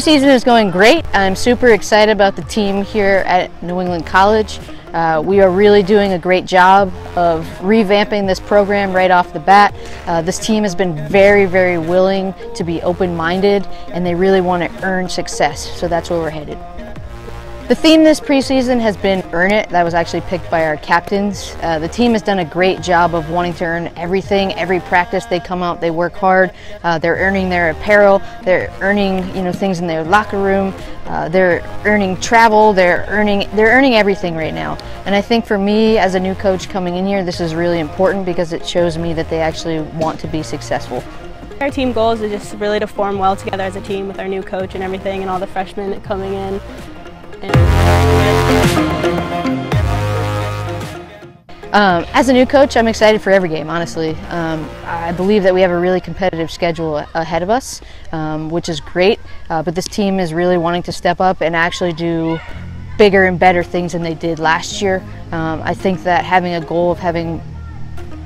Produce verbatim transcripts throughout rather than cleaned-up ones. preseason is going great. I'm super excited about the team here at New England College. Uh, we are really doing a great job of revamping this program right off the bat. Uh, this team has been very, very willing to be open-minded, and they really want to earn success, so that's where we're headed. The theme this preseason has been Earn It. That was actually picked by our captains. Uh, the team has done a great job of wanting to earn everything. Every practice they come out, they work hard. Uh, they're earning their apparel. They're earning, you know, things in their locker room. Uh, they're earning travel. They're earning, they're earning everything right now. And I think for me, as a new coach coming in here, this is really important because it shows me that they actually want to be successful. Our team goals is just really to form well together as a team with our new coach and everything, and all the freshmen coming in. Um, as a new coach, I'm excited for every game, honestly. Um, I believe that we have a really competitive schedule ahead of us, um, which is great, uh, but this team is really wanting to step up and actually do bigger and better things than they did last year. Um, I think that having a goal of having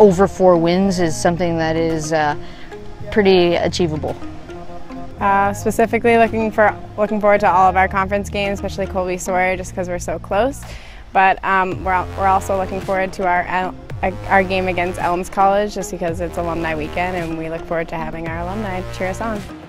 over four wins is something that is uh, pretty achievable. Uh, specifically looking, for, looking forward to all of our conference games, especially Colby Sawyer, just because we're so close. But um, we're, we're also looking forward to our, our game against Elms College, just because it's alumni weekend and we look forward to having our alumni cheer us on.